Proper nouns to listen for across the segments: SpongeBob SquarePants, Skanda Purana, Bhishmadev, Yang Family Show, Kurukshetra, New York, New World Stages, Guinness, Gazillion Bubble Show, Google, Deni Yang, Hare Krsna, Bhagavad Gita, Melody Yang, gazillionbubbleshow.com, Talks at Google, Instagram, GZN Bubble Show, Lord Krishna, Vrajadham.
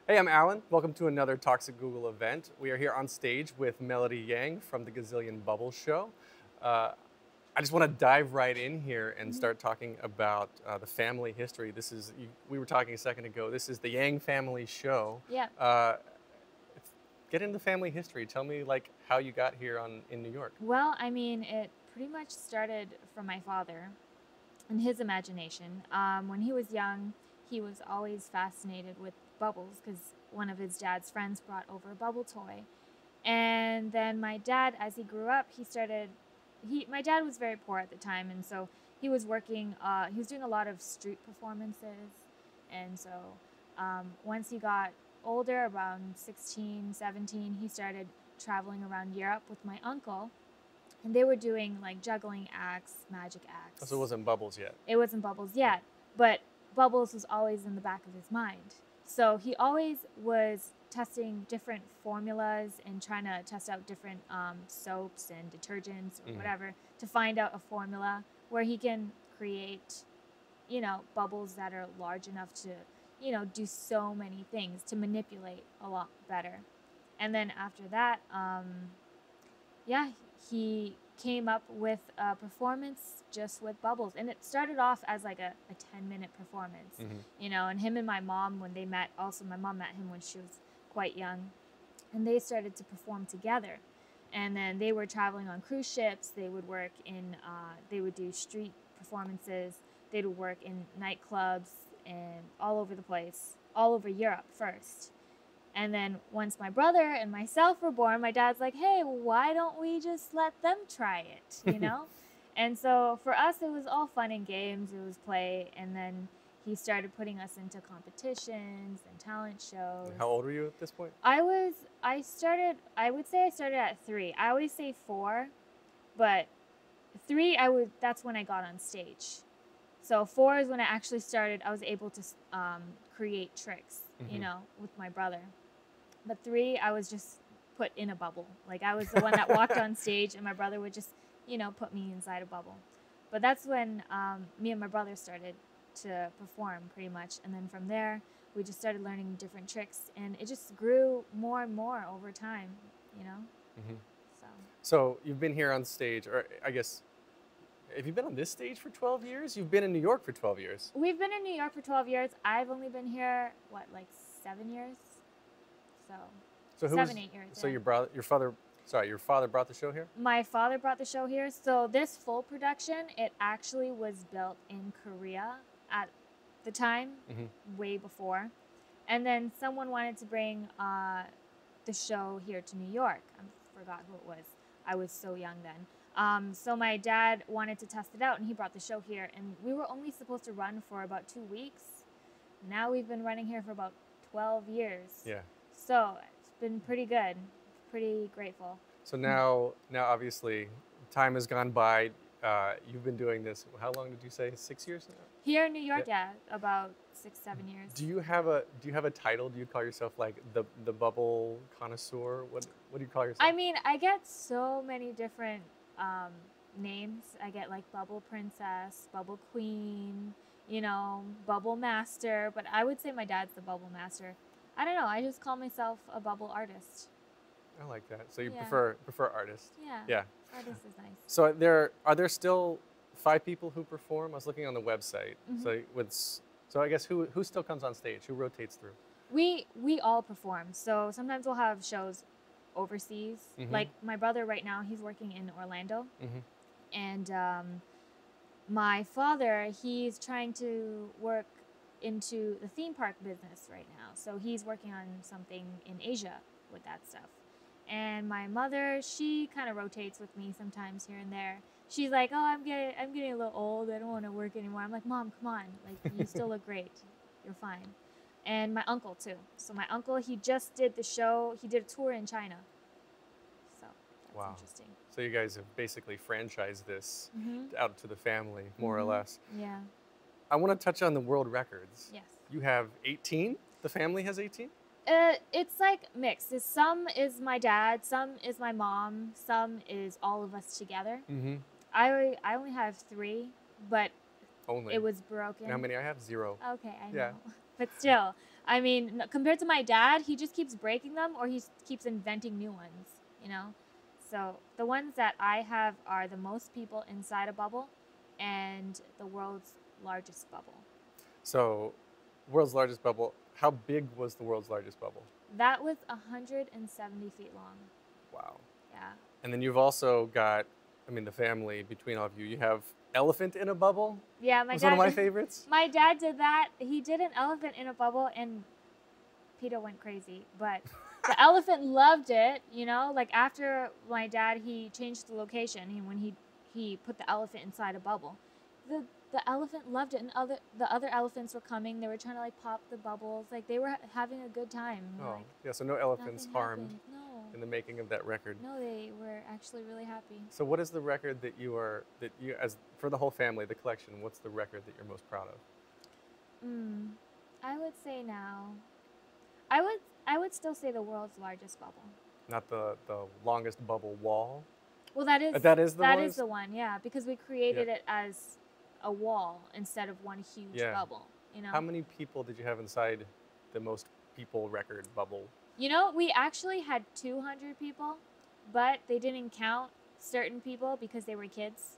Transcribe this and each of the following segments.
Hey, I'm Alan. Welcome to another Talks at Google event. We are here on stage with Melody Yang from the Gazillion Bubble Show. I just want to dive right in here and start talking about the family history. This is, we were talking a second ago, this is the Yang Family Show. Yeah. Get into family history. Tell me like how you got here in New York. Well, I mean, it pretty much started from my father and his imagination. When he was young, he was always fascinated with bubbles because one of his dad's friends brought over a bubble toy. And then my dad, as he grew up, my dad was very poor at the time, and so he was working, he was doing a lot of street performances. And so once he got older, around 16, 17, he started traveling around Europe with my uncle. And they were doing like juggling acts, magic acts. So it wasn't bubbles yet. It wasn't bubbles yet, but bubbles was always in the back of his mind. So he always was testing different formulas and trying to test out different soaps and detergents or whatever to find out a formula where he can create, you know, bubbles that are large enough to, you know, do so many things, to manipulate a lot better. And then after that, yeah, he came up with a performance just with bubbles. And it started off as like a 10-minute performance, you know, and him and my mom, when they met, also my mom met him when she was quite young, and they started to perform together. And then they were traveling on cruise ships. They would work in, they would do street performances. They would work in nightclubs and all over the place, all over Europe first. And then once my brother and myself were born, my dad's like, hey, why don't we just let them try it, you know? And so for us, it was all fun and games. It was play. And then he started putting us into competitions and talent shows. And how old were you at this point? I would say I started at 3. I always say 4, but 3, that's when I got on stage. So 4 is when I actually started, I was able to create tricks, you know, with my brother. But 3, I was just put in a bubble. Like I was the one that walked on stage and my brother would just, you know, put me inside a bubble. But that's when me and my brother started to perform pretty much. And then from there, we just started learning different tricks and it just grew more and more over time, you know? So you've been here on stage, or I guess, have you been on this stage for 12 years? You've been in New York for 12 years. We've been in New York for 12 years. I've only been here, what, like 7 years? So 7, 8 years. So your father brought the show here? My father brought the show here. So this full production, it actually was built in Korea at the time, way before. And then someone wanted to bring the show here to New York. I forgot who it was. I was so young then. So my dad wanted to test it out and he brought the show here and we were only supposed to run for about 2 weeks. Now we've been running here for about 12 years. Yeah. So it's been pretty good, pretty grateful. So now obviously time has gone by. You've been doing this, how long did you say, 6 years now? Here in New York, yeah, about 6, 7 years. Do you have a title? Do you call yourself like the bubble connoisseur? What do you call yourself? I mean, I get so many different names. I get like bubble princess, bubble queen, you know, bubble master, but I would say my dad's the bubble master. I don't know, I just call myself a bubble artist. I like that. So you prefer artist? Yeah. Yeah. Artist is nice. So are there still 5 people who perform? I was looking on the website. So I guess who still comes on stage? Who rotates through? We all perform. So sometimes we'll have shows overseas. Like my brother right now, he's working in Orlando. And my father, he's trying to work into the theme park business right now. So he's working on something in Asia with that stuff. And my mother, she kind of rotates with me sometimes here and there. She's like, oh, I'm getting a little old. I don't want to work anymore. I'm like, Mom, come on. Like, you still look great. You're fine. And my uncle, too. So my uncle, he just did the show. He did a tour in China. So that's interesting. So you guys have basically franchised this out to the family, more or less. Yeah. I want to touch on the world records. Yes. You have 18? The family has 18? It's like mixed. Some is my dad, some is my mom, some is all of us together. I only have 3 but only it was broken. And how many I have? Zero. Okay, I know. Yeah. But still, I mean, compared to my dad, he just keeps breaking them or he keeps inventing new ones, you know? So the ones that I have are the most people inside a bubble and the world's largest bubble. So world's largest bubble, how big was the world's largest bubble? That was 170 feet long. Wow. Yeah. And then you've also got, I mean, the family between all of you, you have elephant in a bubble. Yeah, my dad. It was one of my favorites. My dad did that. He did an elephant in a bubble and Peter went crazy, but the elephant loved it, you know? Like after my dad, he changed the location and when he put the elephant inside a bubble, the elephant loved it, and the other elephants were coming. They were trying to like pop the bubbles, like they were having a good time. Oh, like, yeah. So no elephants harmed in the making of that record. No, they were actually really happy. So what is the record that you are as for the whole family, the collection? What's the record that you're most proud of? I would say now, I would still say the world's largest bubble. Not the longest bubble wall. Well, that is the one, yeah, because we created it as a wall instead of one huge bubble, you know? How many people did you have inside the most people record bubble? You know, we actually had 200 people, but they didn't count certain people because they were kids.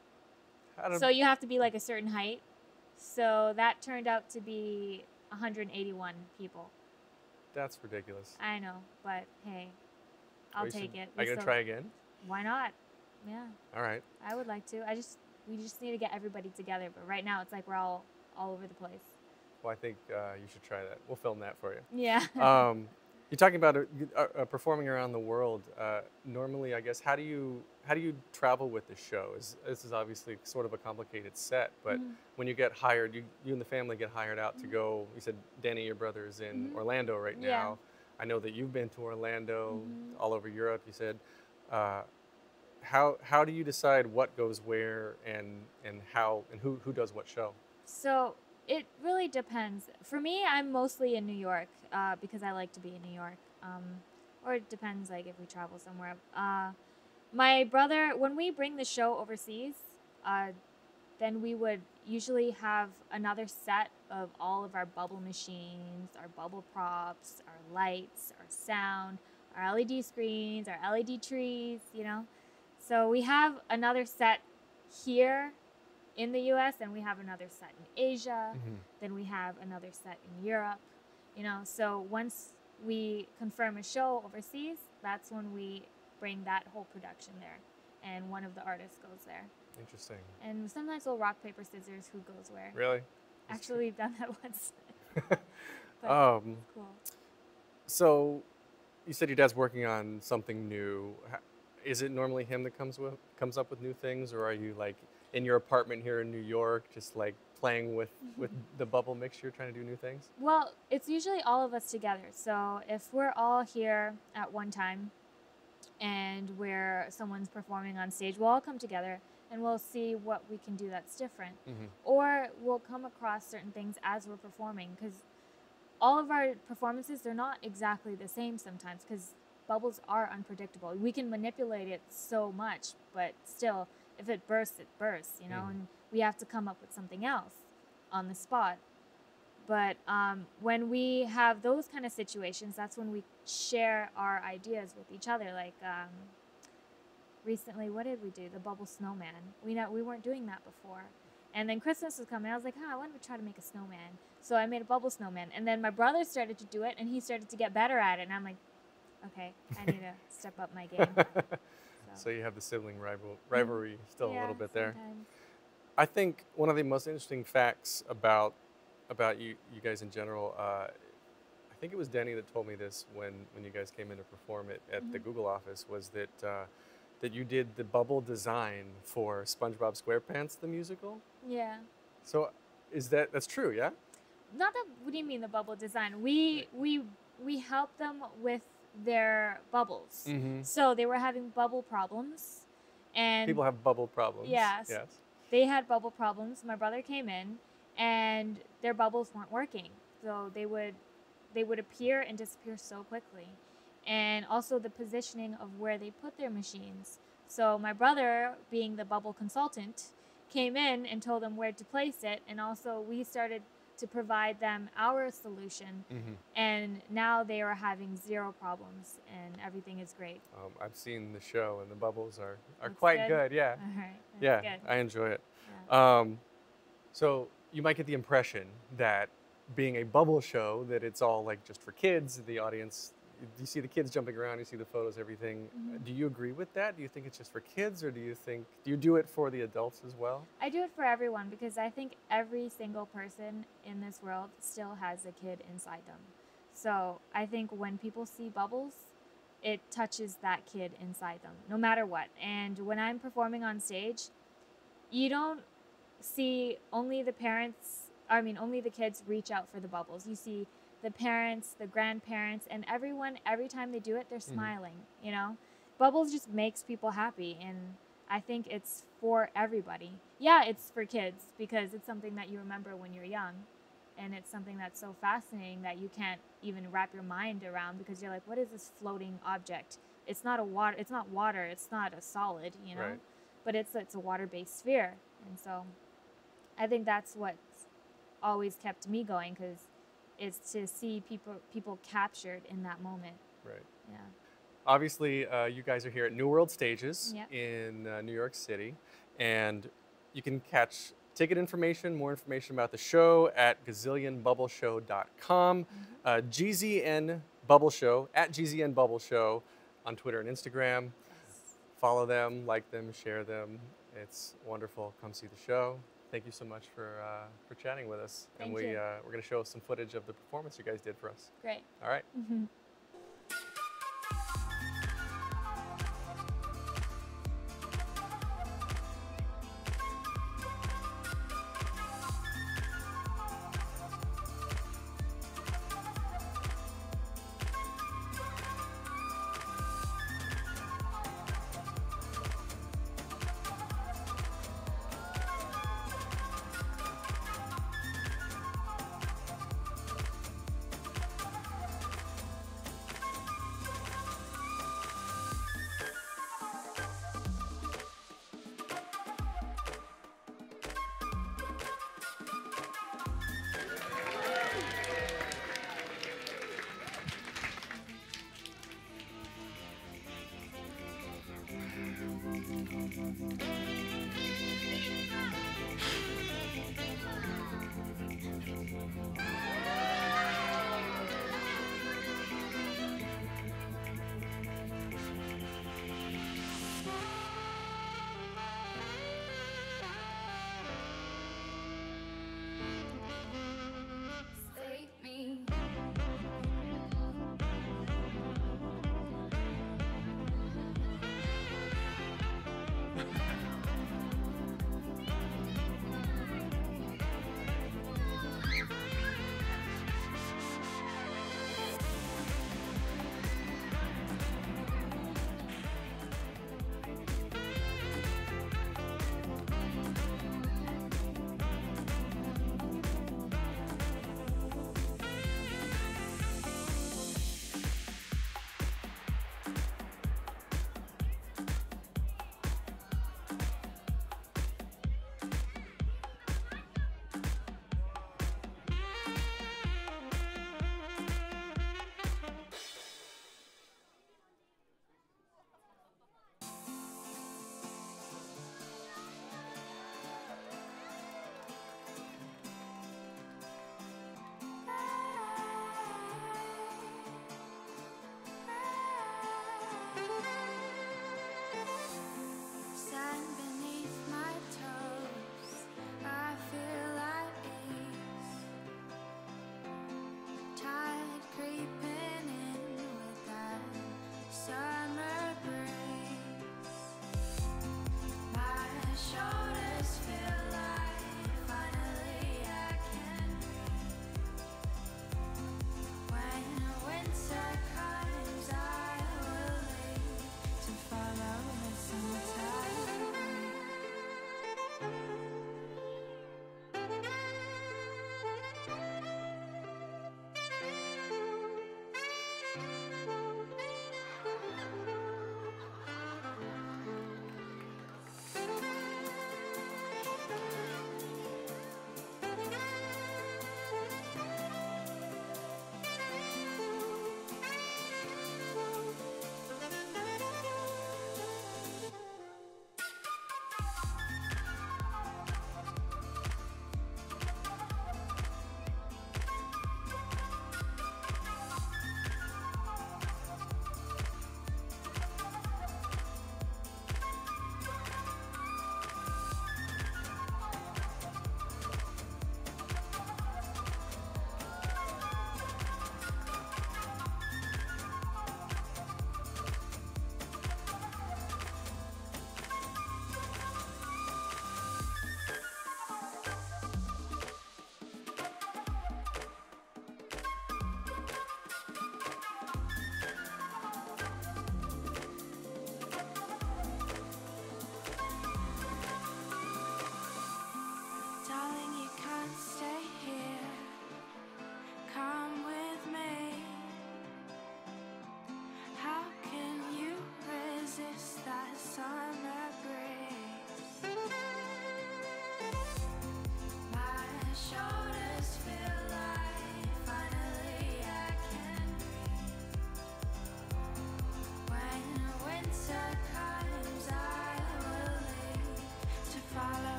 So you have to be like a certain height. So that turned out to be 181 people. That's ridiculous. I know, but hey, I'll take it. Are you going to try again? Why not? Yeah. All right. I would like to. We just need to get everybody together, but right now it's like we're all over the place. Well, I think you should try that. We'll film that for you. Yeah. You're talking about performing around the world. Normally, I guess, how do you travel with this show? This is obviously sort of a complicated set, but when you get hired, you and the family get hired out to go. You said Deni, your brother, is in Orlando right now. I know that you've been to Orlando, all over Europe. You said. How do you decide what goes where and how and who does what show? So it really depends. For me, I'm mostly in New York because I like to be in New York. Or it depends, like, if we travel somewhere. My brother, when we bring the show overseas, then we would usually have another set of all of our bubble machines, our bubble props, our lights, our sound, our LED screens, our LED trees, you know. So we have another set here in the U.S., and we have another set in Asia, then we have another set in Europe, you know. So once we confirm a show overseas, that's when we bring that whole production there, and one of the artists goes there. Interesting. And sometimes we'll rock, paper, scissors, who goes where. Really? Actually, we've done that once. But cool. So you said your dad's working on something new. Is it normally him that comes up with new things, or are you like in your apartment here in New York, just like playing with the bubble mixture, trying to do new things? Well, it's usually all of us together. So if we're all here at one time and someone's performing on stage, we'll all come together and we'll see what we can do that's different. Or we'll come across certain things as we're performing, because all of our performances, they're not exactly the same sometimes, because bubbles are unpredictable. We can manipulate it so much, but still, if it bursts, it bursts, you know, and we have to come up with something else on the spot. But when we have those kind of situations, that's when we share our ideas with each other. Like recently, what did we do? The bubble snowman. We weren't doing that before. And then Christmas was coming. I was like, I wanted to try to make a snowman. So I made a bubble snowman. And then my brother started to do it, and he started to get better at it. And I'm like, okay, I need to step up my game. So you have the sibling rivalry still a little bit there. Sometimes. I think one of the most interesting facts about you guys in general, I think it was Deni that told me this when you guys came in to perform it at the Google office, was that that you did the bubble design for SpongeBob SquarePants, the musical? Yeah. So is that's true, yeah? Not that, what do you mean the bubble design? We helped them with their bubbles. So they were having bubble problems, and people have bubble problems. Yes. They had bubble problems. My brother came in and their bubbles weren't working. So they would appear and disappear so quickly. And also the positioning of where they put their machines. So my brother, being the bubble consultant, came in and told them where to place it. And also we started to provide them our solution. Mm-hmm. And now they are having zero problems and everything is great. I've seen the show and the bubbles are quite good. Yeah. All right. That's good. I enjoy it. Yeah. So you might get the impression that being a bubble show, that it's all like just for kids, the audience, you see the kids jumping around, you see the photos, everything. Mm-hmm. Do you agree with that? Do you think it's just for kids, or do you do it for the adults as well? I do it for everyone, because I think every single person in this world still has a kid inside them. So I think when people see bubbles, it touches that kid inside them, no matter what. And when I'm performing on stage, you don't see only the parents, only the kids reach out for the bubbles. You see the parents, the grandparents, and everyone, every time they do it, they're smiling, you know? Bubbles just makes people happy, and I think it's for everybody. Yeah, it's for kids, because it's something that you remember when you're young, and it's something that's so fascinating that you can't even wrap your mind around, because you're like, what is this floating object? It's not water, it's not a solid, you know? Right. But it's a water-based sphere, and so I think that's what's always kept me going, because is to see people captured in that moment. Right. Yeah. Obviously, you guys are here at New World Stages in New York City, and you can catch ticket information, more information about the show at gazillionbubbleshow.com, GZN Bubble Show, at GZN Bubble Show on Twitter and Instagram. Yes. Follow them, like them, share them. It's wonderful. Come see the show. Thank you so much for chatting with us. Thank and you. We're going to show some footage of the performance you guys did for us. Great. All right. Mm-hmm.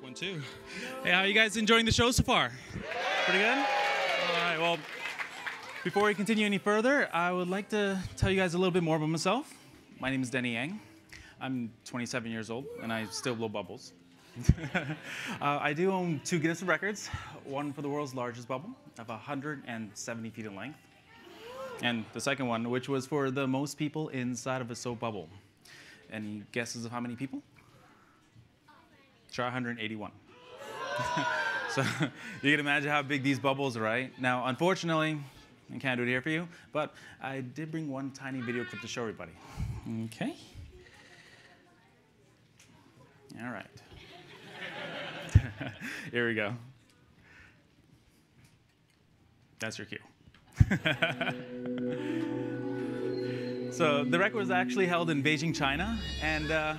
Check one, two. Hey, how are you guys enjoying the show so far? Pretty good? All right, well, before we continue any further, I would like to tell you guys a little bit more about myself. My name is Deni Yang. I'm 27 years old, and I still blow bubbles. I do own 2 Guinness records, one for the world's largest bubble of 170 feet in length, and the second one, which was for the most people inside of a soap bubble. Any guesses of how many people? Try 181. So you can imagine how big these bubbles are, right? Now, unfortunately, I can't do it here for you, but I did bring one tiny video clip to show everybody. Okay. All right. Here we go. That's your cue. So the record was actually held in Beijing, China, and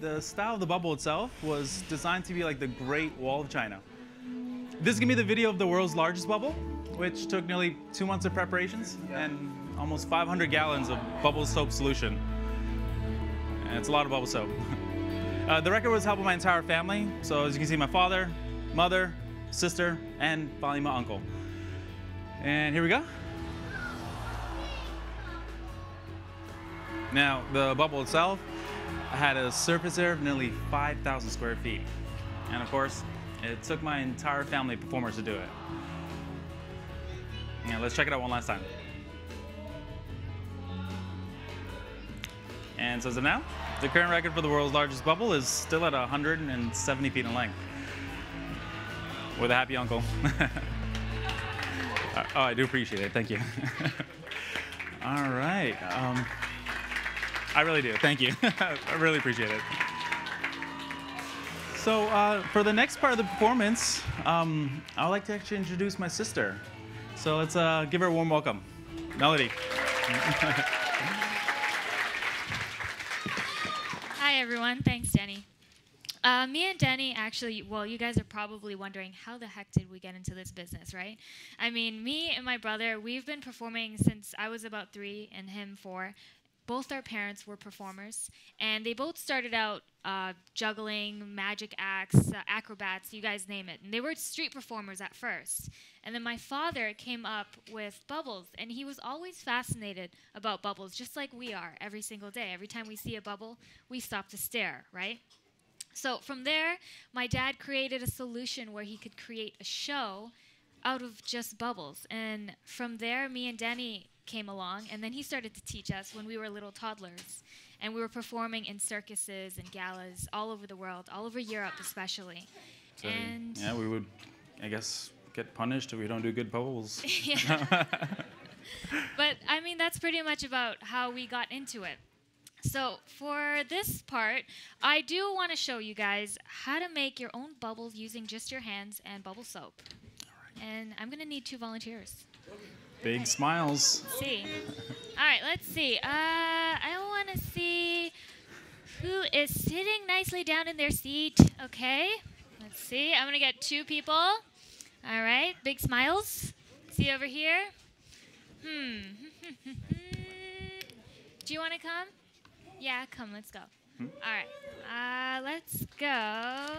the style of the bubble itself was designed to be like the Great Wall of China. This is gonna be the video of the world's largest bubble, which took nearly 2 months of preparations and almost 500 gallons of bubble soap solution. And it's a lot of bubble soap. The record was held by my entire family. So as you can see, my father, mother, sister, and finally my uncle. And here we go. Now, the bubble itself had a surface area of nearly 5,000 square feet. And of course, it took my entire family of performers to do it. Yeah, let's check it out one last time. And so as of now, the current record for the world's largest bubble is still at 170 feet in length. With a happy uncle. Oh, I do appreciate it. Thank you. All right. I really do. Thank you. I really appreciate it. So for the next part of the performance, I would like to actually introduce my sister. So let's give her a warm welcome. Melody. Hi, everyone. Thanks, Deni. Me and Deni actually, well, you guys are probably wondering, how the heck did we get into this business, right? I mean, me and my brother, we've been performing since I was about 3 and him 4. Both our parents were performers, and they both started out juggling, magic acts, acrobats, you guys name it. And they were street performers at first. And then my father came up with bubbles, and he was always fascinated about bubbles, just like we are every single day. Every time we see a bubble, we stop to stare, right? So from there, my dad created a solution where he could create a show out of just bubbles. And from there, me and Deni came along, and then he started to teach us when we were little toddlers. And we were performing in circuses and galas all over the world, all over Europe especially. So and yeah, we would, I guess, get punished if we don't do good bubbles. But I mean, that's pretty much about how we got into it. So for this part, I do want to show you guys how to make your own bubbles using just your hands and bubble soap. All right. And I'm going to need 2 volunteers. Big smiles. Let's see. All right, let's see. I want to see who is sitting nicely down in their seat. Okay. Let's see. I'm going to get 2 people. All right. Big smiles. See over here. Do you want to come? Yeah, come. Let's go. All right. Let's go.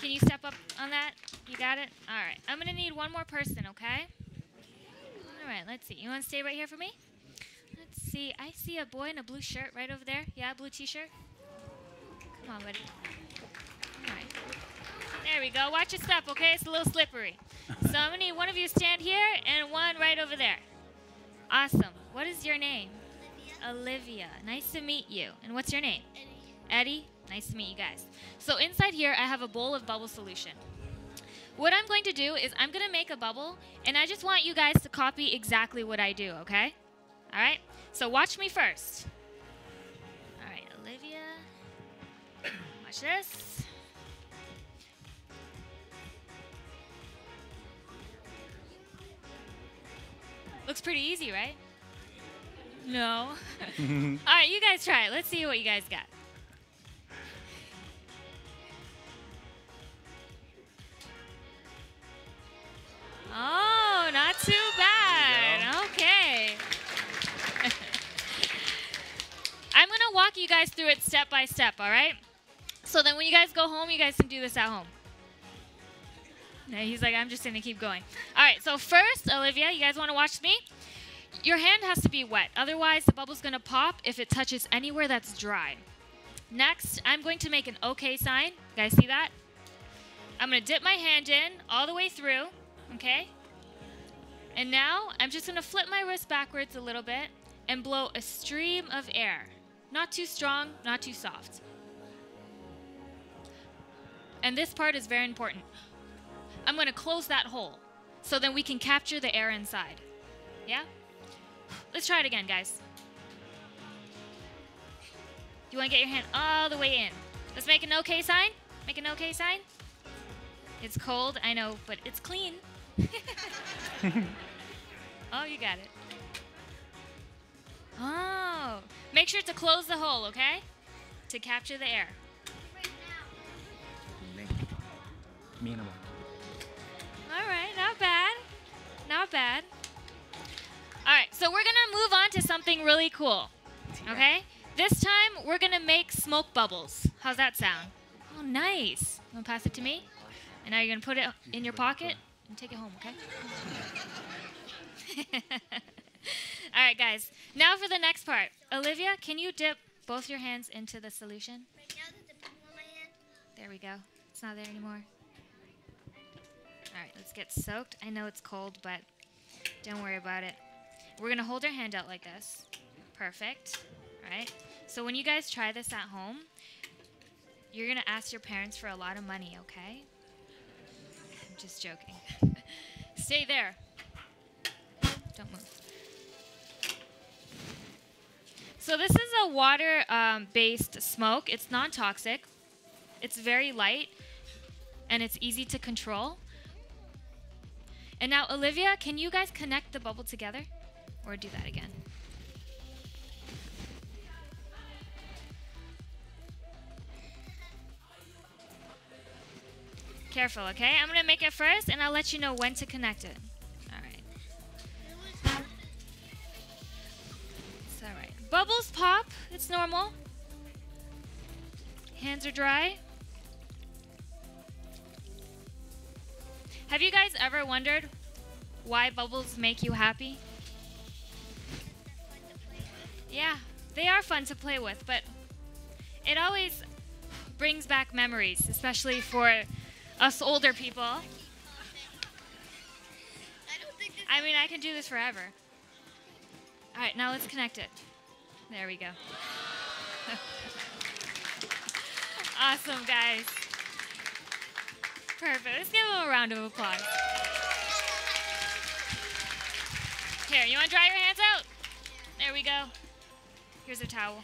Can you step up on that? You got it? All right. I'm going to need 1 more person, okay? All right. Let's see. You want to stay right here for me? Let's see. I see a boy in a blue shirt right over there. Yeah, blue T-shirt. Come on, buddy. All right. There we go. Watch your step, okay? It's a little slippery. So I'm going to need 1 of you stand here and 1 right over there. Awesome. What is your name? Olivia, nice to meet you. And what's your name? Eddie, nice to meet you guys. So inside here, I have a bowl of bubble solution. What I'm going to do is I'm going to make a bubble, and I just want you guys to copy exactly what I do, okay? All right? So watch me first. All right, Olivia. Watch this. Looks pretty easy, right? No. All right, you guys try it. Let's see what you guys got. Oh, not too bad. Okay. I'm going to walk you guys through it step by step, all right? So then when you guys go home, you guys can do this at home. He's like, I'm just going to keep going. All right, so first, Olivia, you guys want to watch me? Your hand has to be wet. Otherwise, the bubble's going to pop if it touches anywhere that's dry. Next, I'm going to make an OK sign. You guys see that? I'm going to dip my hand in all the way through, OK? And now I'm just going to flip my wrist backwards a little bit and blow a stream of air. Not too strong, not too soft. And this part is very important. I'm going to close that hole so then we can capture the air inside. Yeah? Let's try it again, guys. You want to get your hand all the way in. Let's make an OK sign. Make an OK sign. It's cold, I know, but it's clean. Oh, you got it. Oh. Make sure to close the hole, okay? To capture the air. All right, not bad. Not bad. All right, so we're going to move on to something really cool, okay? This time, we're going to make smoke bubbles. How's that sound? Oh, nice. You want to pass it to me? And now you're going to put it in your pocket and take it home, okay? All right, guys. Now for the next part. Olivia, can you dip both your hands into the solution? Right now, the dipping on my hand. There we go. It's not there anymore. All right, let's get soaked. I know it's cold, but don't worry about it. We're going to hold our hand out like this. Perfect. All right? So when you guys try this at home, you're going to ask your parents for a lot of money, okay? I'm just joking. Stay there. Don't move. So this is a water-based smoke. It's non-toxic. It's very light, and it's easy to control. And now, Olivia, can you guys connect the bubble together? Or do that again? Careful, okay? I'm going to make it first, and I'll let you know when to connect it. All right. It's all right. Bubbles pop. It's normal. Hands are dry. Have you guys ever wondered why bubbles make you happy? Yeah, they are fun to play with, but it always brings back memories, especially for us older people. I mean, I can do this forever. All right, now let's connect it. There we go. Awesome, guys. Perfect. Let's give them a round of applause. Here, you want to dry your hands out? There we go. Here's a towel.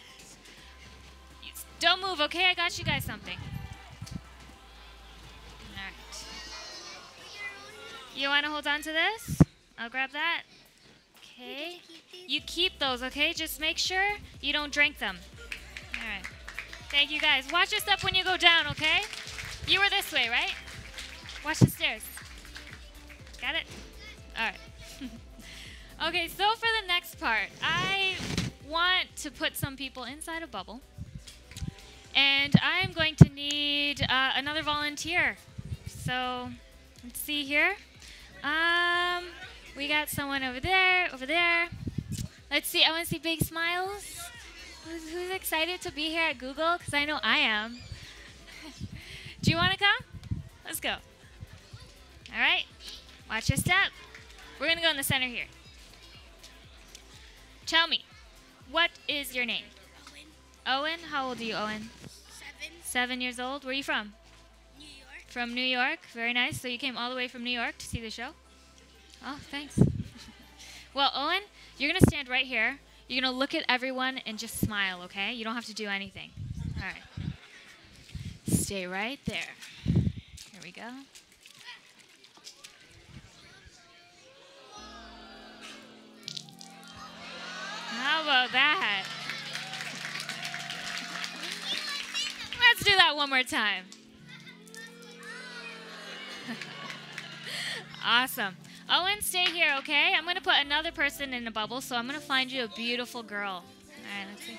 Don't move, okay? I got you guys something. All right. You want to hold on to this? I'll grab that. Okay. You keep those, okay? Just make sure you don't drink them. All right. Thank you, guys. Watch your step when you go down, okay? You were this way, right? Watch the stairs. Got it? All right. Okay, so for the next part, I want to put some people inside a bubble. And I'm going to need another volunteer. So let's see here. We got someone over there, over there. Let's see. I want to see big smiles. Who's excited to be here at Google? Because I know I am. Do you want to come? Let's go. All right. Watch your step. We're going to go in the center here. Tell me, what is your name? Owen. Owen? How old are you, Owen? 7. 7 years old. Where are you from? New York. From New York. Very nice. So you came all the way from New York to see the show? Oh, thanks. Well, Owen, you're going to stand right here. You're going to look at everyone and just smile, okay? You don't have to do anything. All right. Stay right there. Here we go. How about that? Let's do that one more time. Awesome. Owen, stay here, okay? I'm going to put another person in the bubble, so I'm going to find you a beautiful girl. All right, let's see.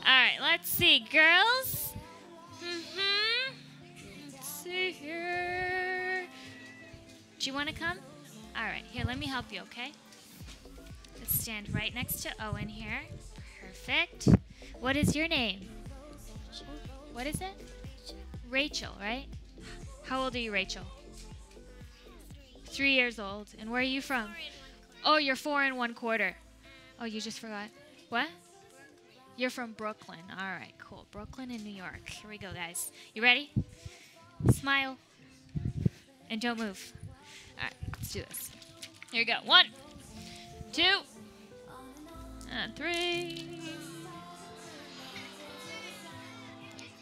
All right, let's see. Girls, Let's see here. Do you want to come? All right. Here, let me help you, okay? Let's stand right next to Owen here. Perfect. What is your name? What is it? Rachel, right? How old are you, Rachel? 3 years old. And where are you from? Oh, you're 4 1/4. Oh, you just forgot. What? You're from Brooklyn. All right, cool. Brooklyn and New York. Here we go, guys. You ready? Smile. And don't move. All right, let's do this. Here we go. 1, 2, and 3.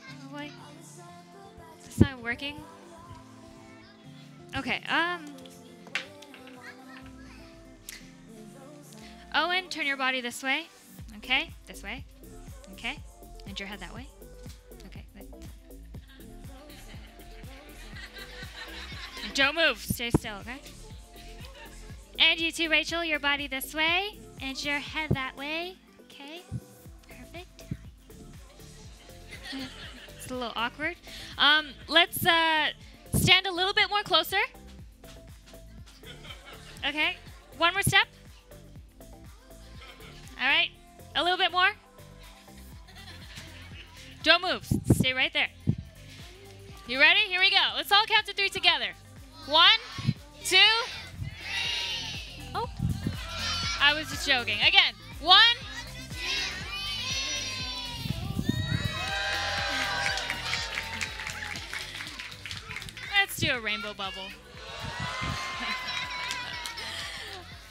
Oh, wait. It's not working. Okay. Owen, turn your body this way. Okay, this way. Okay, and your head that way. Okay. Don't move. Stay still. Okay. And you too, Rachel. Your body this way, and your head that way. Okay. Perfect. It's a little awkward. Let's stand a little bit more closer. Okay. One more step. All right. A little bit more. Don't move. Stay right there. You ready? Here we go. Let's all count to 3 together. 1, 2, 3. Oh, I was just joking. Again. 1, 2, 3. Let's do a rainbow bubble.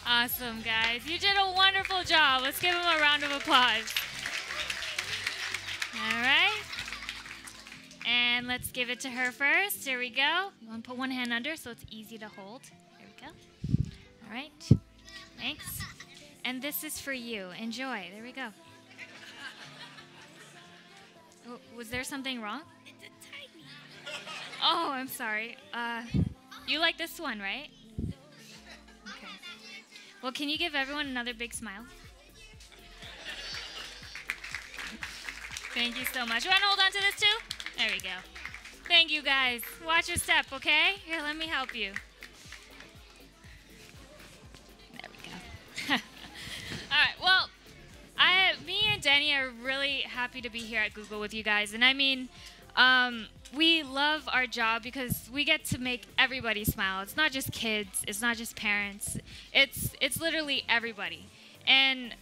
Awesome, guys. You did a wonderful job. Let's give them a round of applause. All right. And let's give it to her first. Here we go. You want to put one hand under so it's easy to hold. There we go. All right. Thanks. And this is for you. Enjoy. There we go. Oh, was there something wrong? It's a tiny. Oh, I'm sorry. You like this one, right? Well, can you give everyone another big smile? Thank you so much. You want to hold on to this too? There we go. Thank you, guys. Watch your step, okay? Here, let me help you. There we go. All right, well, me and Deni are really happy to be here at Google with you guys. And I mean, we love our job because we get to make everybody smile. It's not just kids. It's not just parents. It's literally everybody. And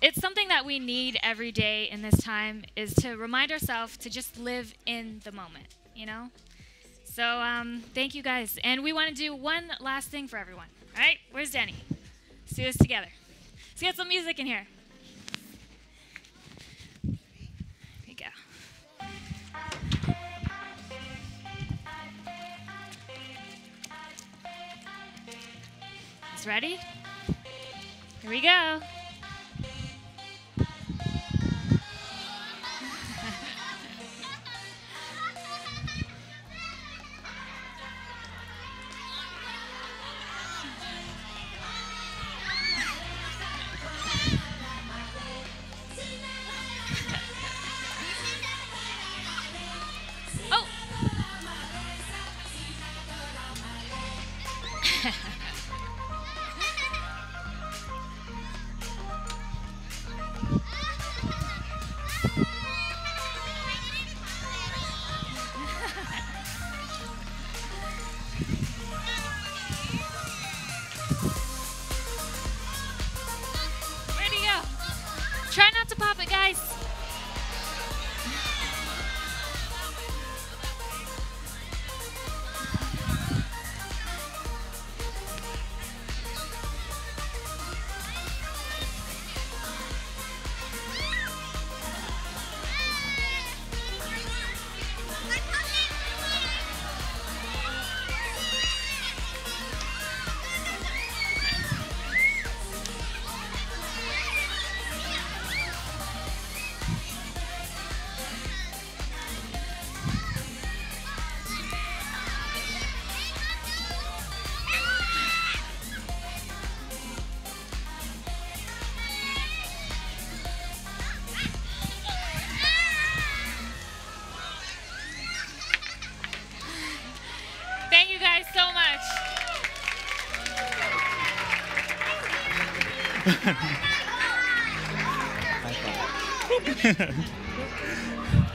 it's something that we need every day in this time is to remind ourselves to just live in the moment, you know? So thank you, guys. And we want to do one last thing for everyone. All right? Where's Deni? Let's do this together. Let's get some music in here. Ready? Here we go. High five.